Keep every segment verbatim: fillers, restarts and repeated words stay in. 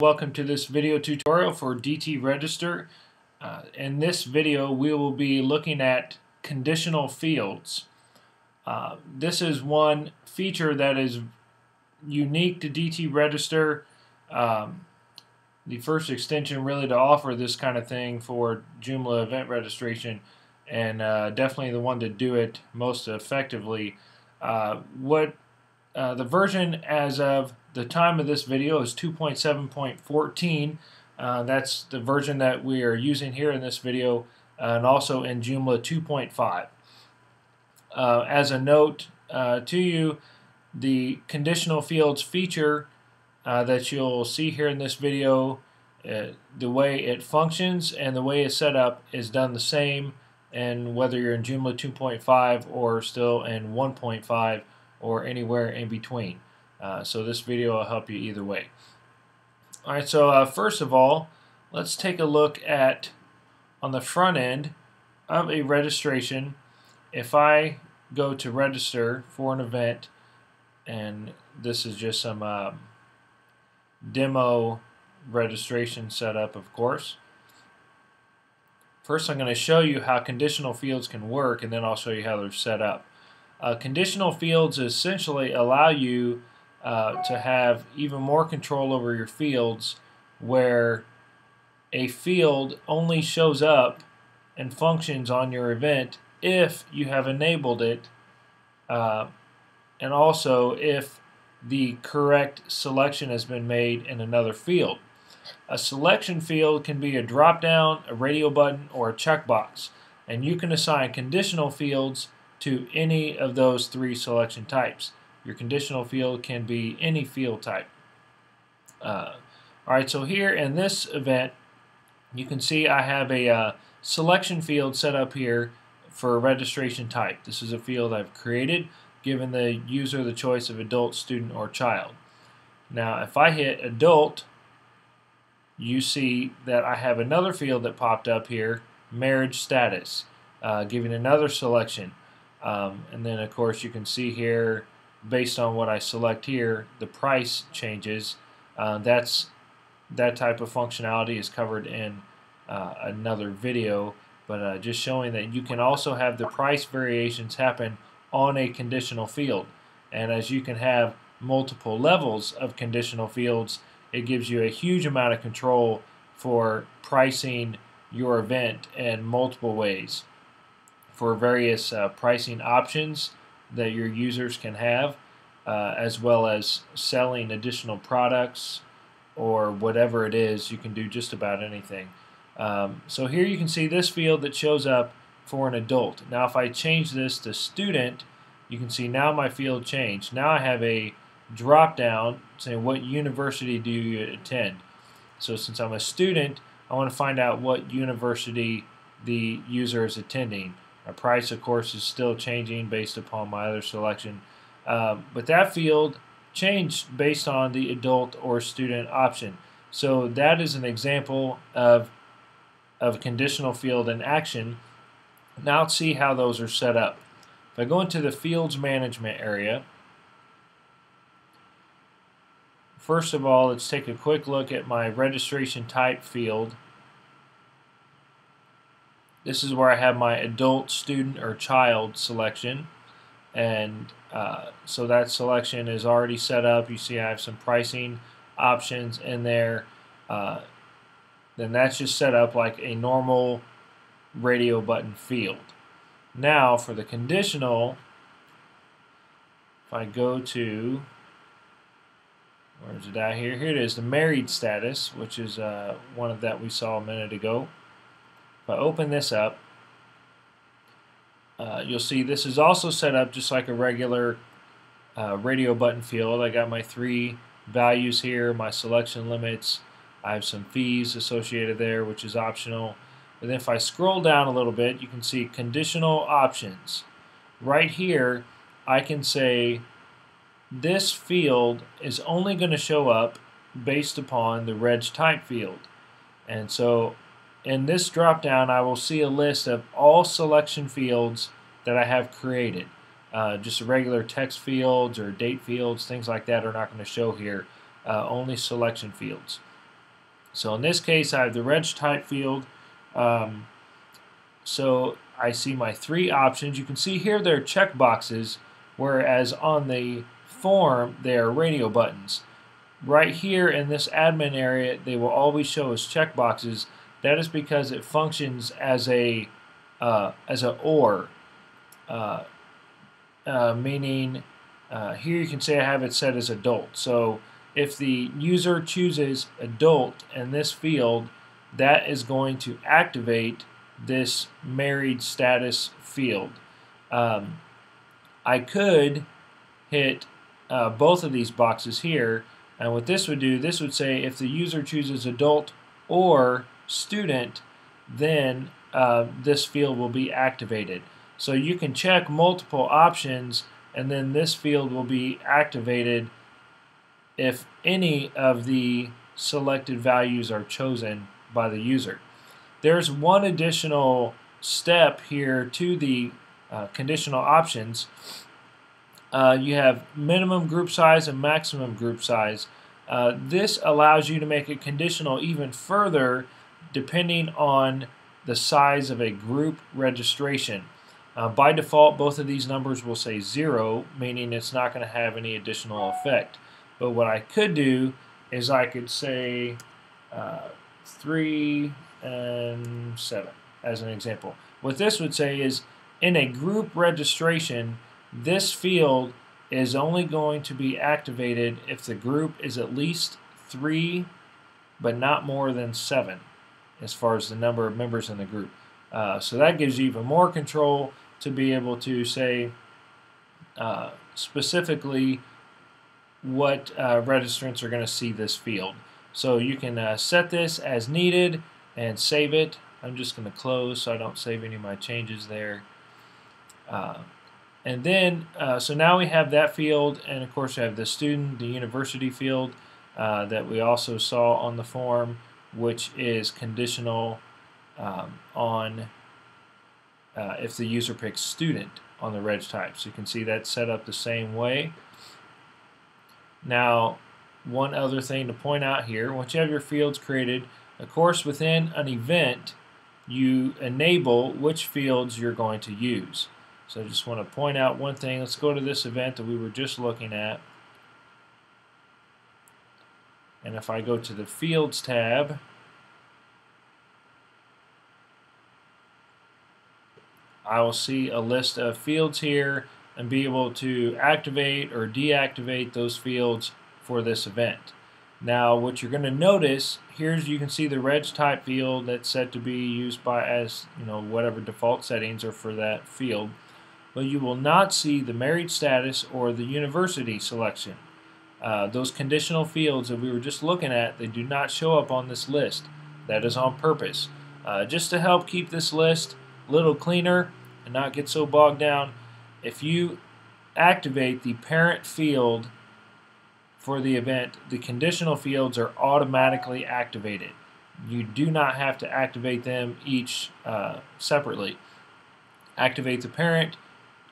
Welcome to this video tutorial for D T Register. Uh, in this video we will be looking at conditional fields. Uh, this is one feature that is unique to D T Register, um, the first extension really to offer this kind of thing for Joomla event registration, and uh, definitely the one to do it most effectively. Uh, what uh, the version as of the time of this video is two point seven point fourteen. Uh, that's the version that we are using here in this video, uh, and also in Joomla two point five. Uh, as a note uh, to you, the conditional fields feature uh, that you'll see here in this video, uh, the way it functions and the way it's set up is done the same, and whether you're in Joomla two point five or still in one point five or anywhere in between. Uh, so this video will help you either way. Alright, so uh, first of all, let's take a look at, on the front end of a registration, if I go to register for an event, and this is just some uh, demo registration setup, of course. First I'm going to show you how conditional fields can work, and then I'll show you how they're set up. Uh, conditional fields essentially allow you Uh, to have even more control over your fields, where a field only shows up and functions on your event if you have enabled it, uh, and also if the correct selection has been made in another field. A selection field can be a drop down, a radio button, or a checkbox, and you can assign conditional fields to any of those three selection types. Your conditional field can be any field type. Uh, Alright, so here in this event, you can see I have a uh, selection field set up here for registration type. This is a field I've created, given the user the choice of adult, student, or child. Now, if I hit adult, you see that I have another field that popped up here, marriage status, uh, giving another selection. Um, and then, of course, you can see here, based on what I select here, the price changes. Uh, that's that type of functionality is covered in uh, another video, but uh, just showing that you can also have the price variations happen on a conditional field. And as you can have multiple levels of conditional fields, it gives you a huge amount of control for pricing your event in multiple ways, for various uh, pricing options that your users can have, uh, as well as selling additional products or whatever it is. You can do just about anything. Um, so here you can see this field that shows up for an adult. Now if I change this to student, you can see now my field changed. Now I have a drop down saying what university do you attend. So since I'm a student, I want to find out what university the user is attending. My price, of course, is still changing based upon my other selection, um, but that field changed based on the adult or student option. So that is an example of, of a conditional field in action. Now let's see how those are set up. If I go into the fields management area, first of all, let's take a quick look at my registration type field. This is where I have my adult, student, or child selection, and uh, so that selection is already set up. You see I have some pricing options in there. Uh, then that's just set up like a normal radio button field. Now for the conditional, if I go to, where is it out here? Here it is, the married status, which is uh, one of that we saw a minute ago. If I open this up, uh, you'll see this is also set up just like a regular uh, radio button field. I got my three values here, my selection limits. I have some fees associated there, which is optional. And then if I scroll down a little bit, you can see conditional options. Right here, I can say this field is only going to show up based upon the reg type field. And so in this drop-down, I will see a list of all selection fields that I have created. Uh, just regular text fields or date fields, things like that are not going to show here. Uh, only selection fields. So in this case, I have the reg type field. Um, so I see my three options. You can see here they're checkboxes, whereas on the form, they are radio buttons. Right here in this admin area, they will always show as checkboxes. That is because it functions as a uh, as an or, uh, uh, meaning uh, here you can say I have it set as adult. So if the user chooses adult in this field, that is going to activate this married status field. Um, I could hit uh, both of these boxes here, and what this would do, this would say if the user chooses adult or student, then uh, this field will be activated. So you can check multiple options, and then this field will be activated if any of the selected values are chosen by the user. There's one additional step here to the uh, conditional options. Uh, you have minimum group size and maximum group size. Uh, this allows you to make it conditional even further depending on the size of a group registration. Uh, by default, both of these numbers will say zero, meaning it's not going to have any additional effect. But what I could do is I could say uh, three and seven as an example. What this would say is in a group registration, this field is only going to be activated if the group is at least three but not more than seven as far as the number of members in the group. Uh, so that gives you even more control to be able to say uh, specifically what uh, registrants are going to see this field. So you can uh, set this as needed and save it. I'm just going to close so I don't save any of my changes there. Uh, and then, uh, so now we have that field, and of course we have the student, the university field uh, that we also saw on the form, which is conditional um, on uh, if the user picks student on the reg type. So you can see that's set up the same way. Now, one other thing to point out here, once you have your fields created, of course within an event, you enable which fields you're going to use. So I just want to point out one thing. Let's go to this event that we were just looking at. And if I go to the Fields tab, I will see a list of fields here and be able to activate or deactivate those fields for this event. Now what you're going to notice, here's you can see the reg type field that's set to be used by as you know whatever default settings are for that field, but you will not see the married status or the university selection. Uh, those conditional fields that we were just looking at, they do not show up on this list. That is on purpose. Uh, just to help keep this list a little cleaner and not get so bogged down, if you activate the parent field for the event, the conditional fields are automatically activated. You do not have to activate them each uh, separately. Activate the parent,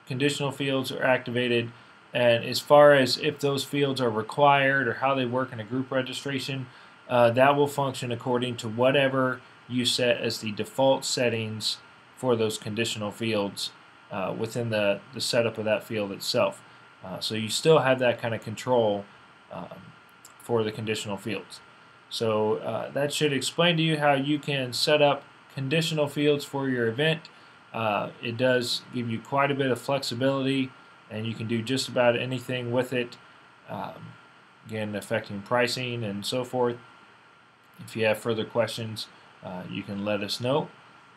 conditional fields are activated, and as far as if those fields are required or how they work in a group registration, uh, that will function according to whatever you set as the default settings for those conditional fields Uh, within the, the setup of that field itself. Uh, so you still have that kind of control um, for the conditional fields. So uh, that should explain to you how you can set up conditional fields for your event. Uh, it does give you quite a bit of flexibility, and you can do just about anything with it, um, again affecting pricing and so forth. If you have further questions, uh, you can let us know.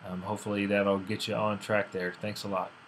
Um, hopefully that'll get you on track there. Thanks a lot.